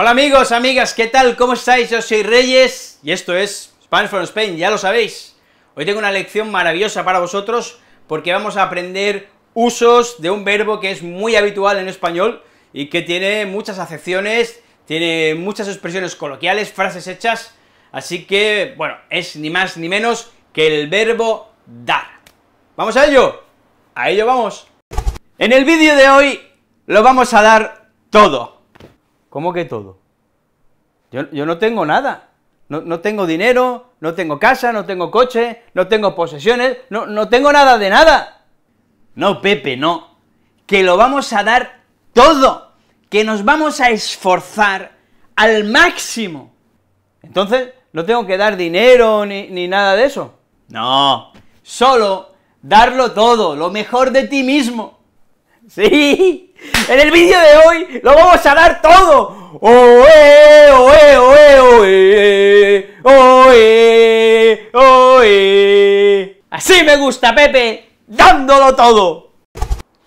Hola amigos, amigas, ¿qué tal? ¿Cómo estáis? Yo soy Reyes y esto es Spanish from Spain, ya lo sabéis. Hoy tengo una lección maravillosa para vosotros porque vamos a aprender usos de un verbo que es muy habitual en español y que tiene muchas acepciones, tiene muchas expresiones coloquiales, frases hechas, así que, bueno, es ni más ni menos que el verbo dar. ¡Vamos a ello! ¡A ello vamos! En el vídeo de hoy lo vamos a dar todo. ¿Cómo que todo? Yo no tengo nada, no tengo dinero, no tengo casa, no tengo coche, no tengo posesiones, no tengo nada de nada. No, Pepe, no, que lo vamos a dar todo, que nos vamos a esforzar al máximo. Entonces, no tengo que dar dinero ni nada de eso. No, solo darlo todo, lo mejor de ti mismo. ¡Sí! ¡En el vídeo de hoy lo vamos a dar todo! ¡Oe, oe, oe, oe, oe, oe! ¡Así me gusta, Pepe! ¡Dándolo todo!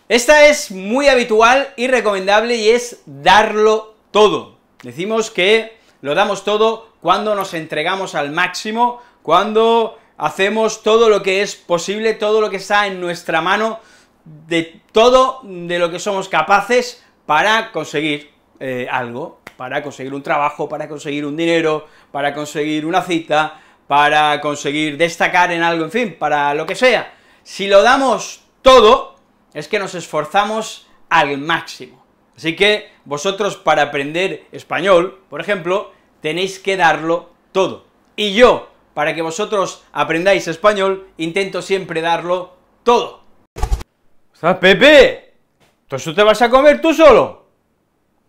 Esta es muy habitual y recomendable y es darlo todo. Decimos que lo damos todo cuando nos entregamos al máximo, cuando hacemos todo lo que es posible, todo lo que está en nuestra mano, de todo de lo que somos capaces para conseguir algo, para conseguir un trabajo, para conseguir un dinero, para conseguir una cita, para conseguir destacar en algo, en fin, para lo que sea. Si lo damos todo, es que nos esforzamos al máximo. Así que vosotros para aprender español, por ejemplo, tenéis que darlo todo. Y yo, para que vosotros aprendáis español, intento siempre darlo todo. ¿Sabes, Pepe? ¿Tú eso te vas a comer tú solo?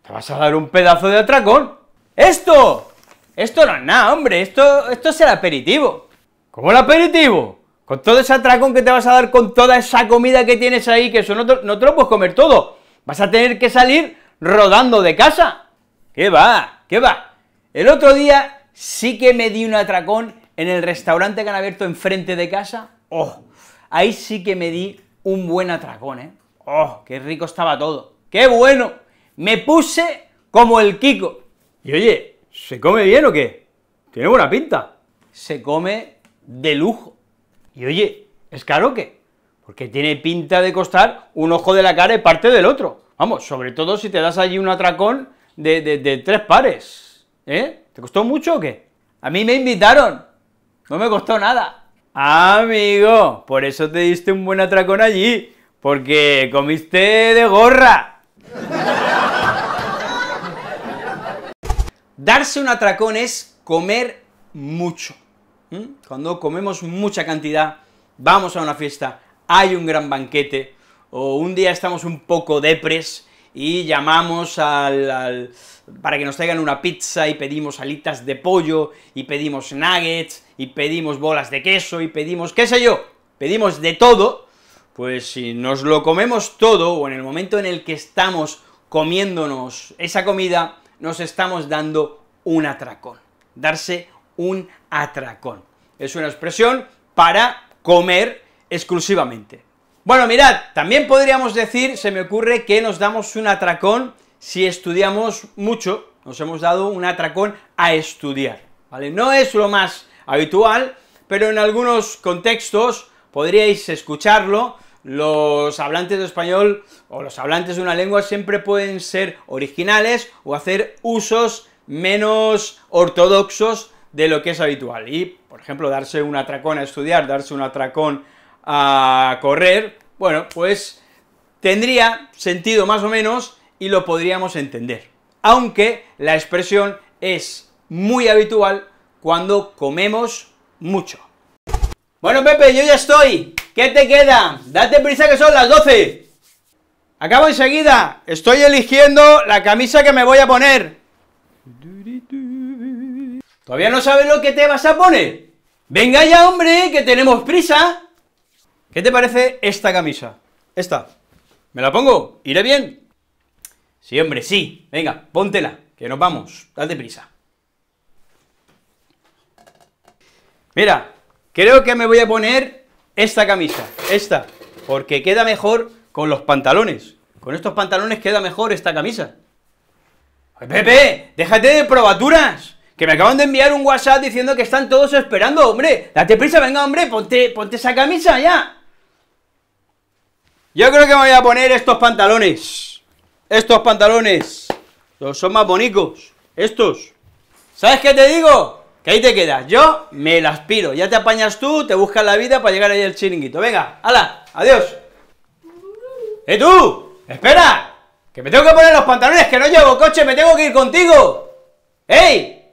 Te vas a dar un pedazo de atracón. ¡Esto! Esto no es nada, hombre, esto es el aperitivo. ¿Cómo el aperitivo? Con todo ese atracón que te vas a dar, con toda esa comida que tienes ahí, que eso no te lo puedes comer todo. Vas a tener que salir rodando de casa. ¿Qué va? ¿Qué va? El otro día sí que me di un atracón en el restaurante que han abierto enfrente de casa. ¡Oh! Ahí sí que me di un buen atracón, ¿eh? ¡Oh, qué rico estaba todo! ¡Qué bueno! Me puse como el Kiko. Y oye, ¿se come bien o qué? Tiene buena pinta. Se come de lujo. Y oye, ¿es caro o qué? Porque tiene pinta de costar un ojo de la cara y parte del otro. Vamos, sobre todo si te das allí un atracón de tres pares, ¿eh? ¿Te costó mucho o qué? A mí me invitaron, no me costó nada. Amigo, por eso te diste un buen atracón allí, porque comiste de gorra. Darse un atracón es comer mucho. Cuando comemos mucha cantidad, vamos a una fiesta, hay un gran banquete, o un día estamos un poco depres y llamamos para que nos traigan una pizza y pedimos alitas de pollo, y pedimos nuggets, y pedimos bolas de queso, y pedimos qué sé yo, pedimos de todo. Pues si nos lo comemos todo, o en el momento en el que estamos comiéndonos esa comida, nos estamos dando un atracón. Darse un atracón. Es una expresión para comer exclusivamente. Bueno, mirad, también podríamos decir, se me ocurre, que nos damos un atracón si estudiamos mucho, nos hemos dado un atracón a estudiar, ¿vale? No es lo más habitual, pero en algunos contextos podríais escucharlo. Los hablantes de español o los hablantes de una lengua siempre pueden ser originales o hacer usos menos ortodoxos de lo que es habitual, y, por ejemplo, darse un atracón a estudiar, darse un atracón a correr, bueno, pues tendría sentido más o menos y lo podríamos entender, aunque la expresión es muy habitual cuando comemos mucho. Bueno, Pepe, yo ya estoy, ¿qué te queda? Date prisa que son las 12. Acabo enseguida, estoy eligiendo la camisa que me voy a poner. ¿Todavía no sabes lo que te vas a poner? Venga ya, hombre, que tenemos prisa. ¿Qué te parece esta camisa? Esta. ¿Me la pongo? ¿Iré bien? Sí, hombre, sí. Venga, póntela, que nos vamos. Date prisa. Mira, creo que me voy a poner esta camisa, esta, porque queda mejor con los pantalones. Con estos pantalones queda mejor esta camisa. Pepe, déjate de probaturas, que me acaban de enviar un WhatsApp diciendo que están todos esperando, hombre. Date prisa, venga, hombre, ponte esa camisa ya. Yo creo que me voy a poner estos pantalones. Estos pantalones. Los son más bonitos. Estos. ¿Sabes qué te digo? Que ahí te quedas. Yo me las piro. Ya te apañas tú, te buscas la vida para llegar ahí al chiringuito. Venga, hala, adiós. ¡Eh, tú! ¡Espera! ¡Que me tengo que poner los pantalones, que no llevo coche! ¡Me tengo que ir contigo! ¡Ey!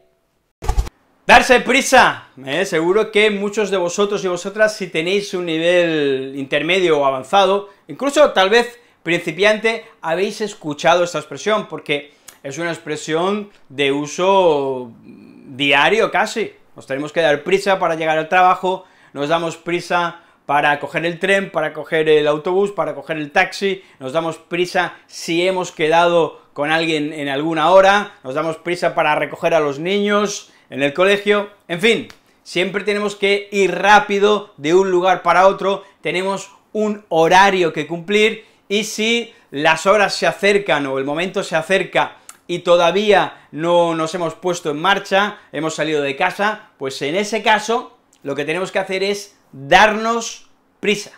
¡Darse prisa! Seguro que muchos de vosotros y vosotras, si tenéis un nivel intermedio o avanzado, incluso tal vez principiante, habéis escuchado esta expresión, porque es una expresión de uso diario casi. Nos tenemos que dar prisa para llegar al trabajo, nos damos prisa para coger el tren, para coger el autobús, para coger el taxi, nos damos prisa si hemos quedado con alguien en alguna hora, nos damos prisa para recoger a los niños en el colegio, en fin, siempre tenemos que ir rápido de un lugar para otro, tenemos un horario que cumplir, y si las horas se acercan o el momento se acerca y todavía no nos hemos puesto en marcha, hemos salido de casa, pues en ese caso lo que tenemos que hacer es darnos prisa.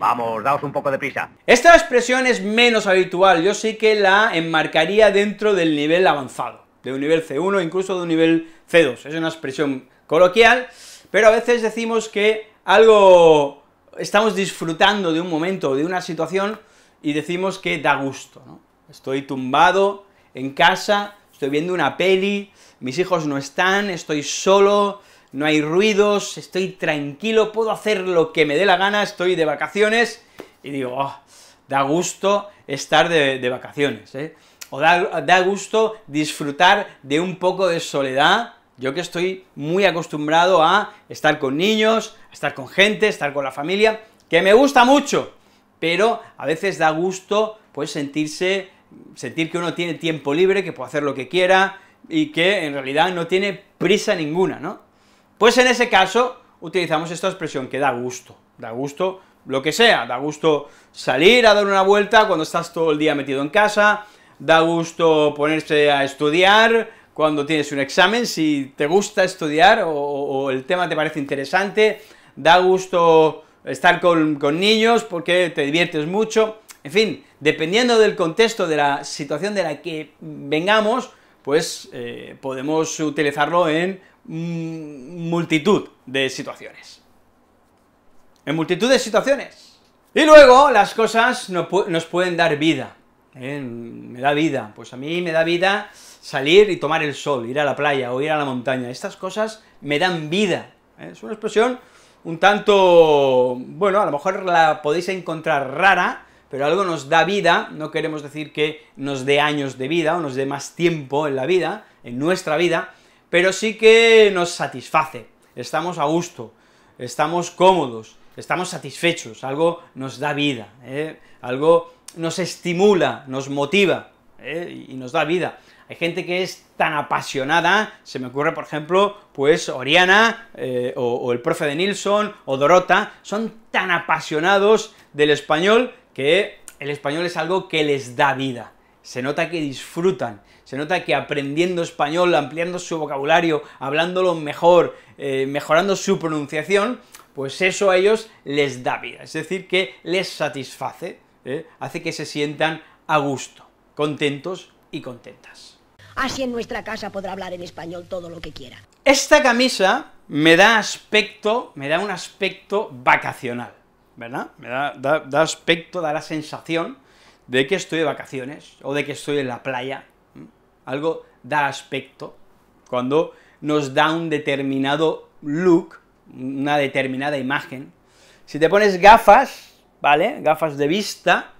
Vamos, daos un poco de prisa. Esta expresión es menos habitual, yo sí que la enmarcaría dentro del nivel avanzado, de un nivel C1, incluso de un nivel C2, es una expresión coloquial, pero a veces decimos que algo estamos disfrutando de un momento, de una situación, y decimos que da gusto, ¿no? Estoy tumbado en casa, estoy viendo una peli, mis hijos no están, estoy solo, no hay ruidos, estoy tranquilo, puedo hacer lo que me dé la gana, estoy de vacaciones, y digo, oh, da gusto estar de vacaciones, ¿eh? O da gusto disfrutar de un poco de soledad, yo que estoy muy acostumbrado a estar con niños, a estar con gente, a estar con la familia, que me gusta mucho, pero a veces da gusto, pues, sentir que uno tiene tiempo libre, que puede hacer lo que quiera, y que en realidad no tiene prisa ninguna, ¿no? Pues en ese caso utilizamos esta expresión, que da gusto lo que sea, da gusto salir a dar una vuelta cuando estás todo el día metido en casa, da gusto ponerse a estudiar cuando tienes un examen, si te gusta estudiar o el tema te parece interesante, da gusto estar con niños porque te diviertes mucho, en fin, dependiendo del contexto, de la situación de la que vengamos, pues podemos utilizarlo en multitud de situaciones. En multitud de situaciones. Y luego las cosas nos pueden dar vida, ¿eh? Me da vida, pues a mí me da vida salir y tomar el sol, ir a la playa o ir a la montaña, estas cosas me dan vida, ¿eh? Es una expresión un tanto, bueno, a lo mejor la podéis encontrar rara, pero algo nos da vida, no queremos decir que nos dé años de vida o nos dé más tiempo en la vida, en nuestra vida, pero sí que nos satisface, estamos a gusto, estamos cómodos, estamos satisfechos, algo nos da vida, ¿eh? Algo nos estimula, nos motiva, ¿eh? Y nos da vida. Hay gente que es tan apasionada, se me ocurre, por ejemplo, pues Oriana, o el profe de Nilsson, o Dorota, son tan apasionados del español que el español es algo que les da vida. Se nota que disfrutan, se nota que aprendiendo español, ampliando su vocabulario, hablándolo mejor, mejorando su pronunciación, pues eso a ellos les da vida, es decir, que les satisface, hace que se sientan a gusto, contentos y contentas. Así en nuestra casa podrá hablar en español todo lo que quiera. Esta camisa me da un aspecto vacacional, ¿verdad? Me da aspecto, da la sensación de que estoy de vacaciones, o de que estoy en la playa, algo da aspecto, cuando nos da un determinado look, una determinada imagen. Si te pones gafas, ¿vale?, gafas de vista,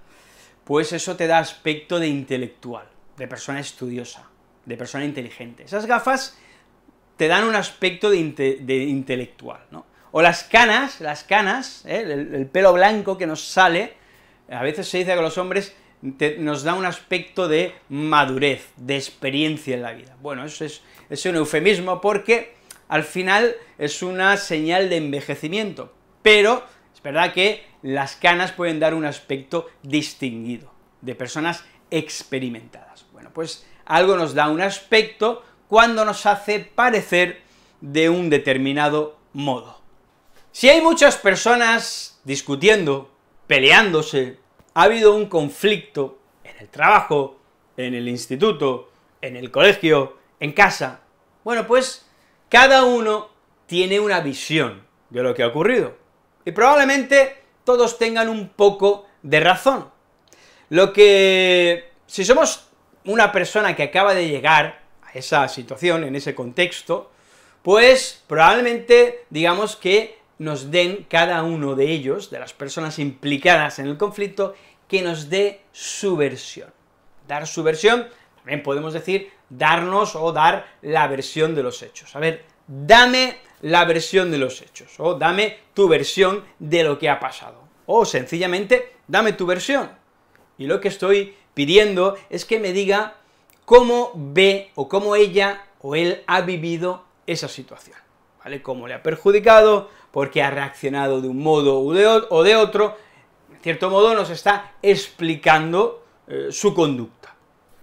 pues eso te da aspecto de intelectual, de persona estudiosa, de persona inteligente. Esas gafas te dan un aspecto de intelectual, ¿no? O las canas, el pelo blanco que nos sale, a veces se dice que los hombres nos da un aspecto de madurez, de experiencia en la vida. Bueno, eso es un eufemismo porque al final es una señal de envejecimiento, pero es verdad que las canas pueden dar un aspecto distinguido, de personas experimentadas. Bueno, pues algo nos da un aspecto cuando nos hace parecer de un determinado modo. Si hay muchas personas discutiendo, peleándose, ha habido un conflicto en el trabajo, en el instituto, en el colegio, en casa, bueno, pues cada uno tiene una visión de lo que ha ocurrido, y probablemente todos tengan un poco de razón. Lo que, si somos una persona que acaba de llegar a esa situación, en ese contexto, pues probablemente digamos que nos den cada uno de ellos, de las personas implicadas en el conflicto, que nos dé su versión. Dar su versión, también podemos decir darnos o dar la versión de los hechos. A ver, dame la versión de los hechos, o dame tu versión de lo que ha pasado, o sencillamente, dame tu versión. Y lo que estoy pidiendo es que me diga cómo ve o cómo ella o él ha vivido esa situación, ¿vale? Cómo le ha perjudicado, porque ha reaccionado de un modo o de otro, en cierto modo nos está explicando su conducta.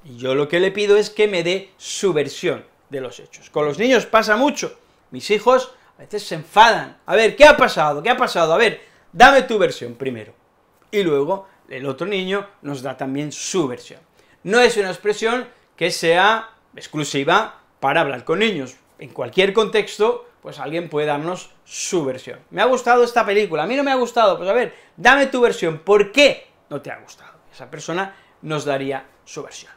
Y yo lo que le pido es que me dé su versión de los hechos. Con los niños pasa mucho, mis hijos a veces se enfadan, a ver, ¿qué ha pasado? ¿Qué ha pasado? A ver, dame tu versión primero. Y luego el otro niño nos da también su versión. No es una expresión que sea exclusiva para hablar con niños, en cualquier contexto, pues alguien puede darnos su versión. Me ha gustado esta película, a mí no me ha gustado, pues a ver, dame tu versión, ¿por qué no te ha gustado? Esa persona nos daría su versión.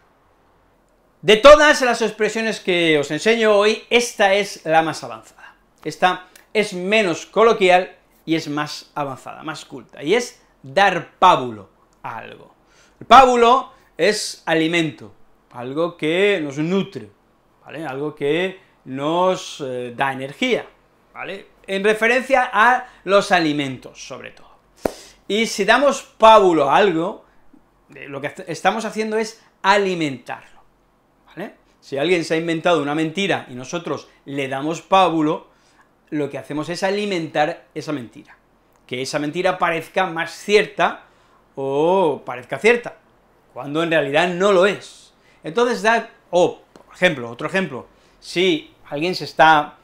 De todas las expresiones que os enseño hoy, esta es la más avanzada. Esta es menos coloquial y es más avanzada, más culta, y es dar pábulo a algo. El pábulo es alimento, algo que nos nutre, ¿vale?, algo que nos da energía, ¿vale?, en referencia a los alimentos, sobre todo. Y si damos pábulo a algo, lo que estamos haciendo es alimentarlo, ¿vale? Si alguien se ha inventado una mentira y nosotros le damos pábulo, lo que hacemos es alimentar esa mentira, que esa mentira parezca más cierta o parezca cierta, cuando en realidad no lo es. Entonces por ejemplo, otro ejemplo, si alguien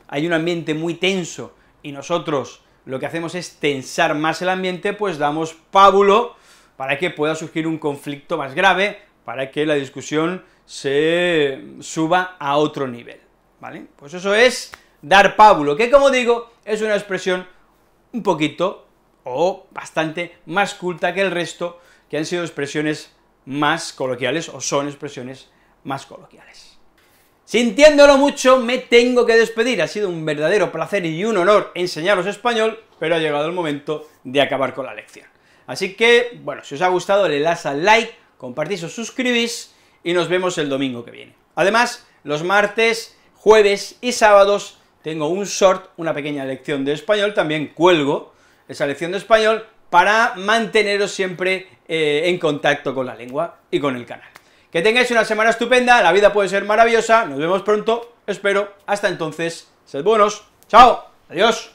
hay un ambiente muy tenso y nosotros lo que hacemos es tensar más el ambiente, pues damos pábulo para que pueda surgir un conflicto más grave, para que la discusión se suba a otro nivel, ¿vale? Pues eso es dar pábulo, que como digo, es una expresión un poquito o bastante más culta que el resto, que han sido expresiones más coloquiales, o son expresiones más coloquiales. Sintiéndolo mucho, me tengo que despedir, ha sido un verdadero placer y un honor enseñaros español, pero ha llegado el momento de acabar con la lección. Así que, bueno, si os ha gustado, le das al like, compartís o suscribís, y nos vemos el domingo que viene. Además, los martes, jueves y sábados tengo un short, una pequeña lección de español, también cuelgo esa lección de español para manteneros siempre en contacto con la lengua y con el canal. Que tengáis una semana estupenda, la vida puede ser maravillosa, nos vemos pronto, espero, hasta entonces, sed buenos, chao, adiós.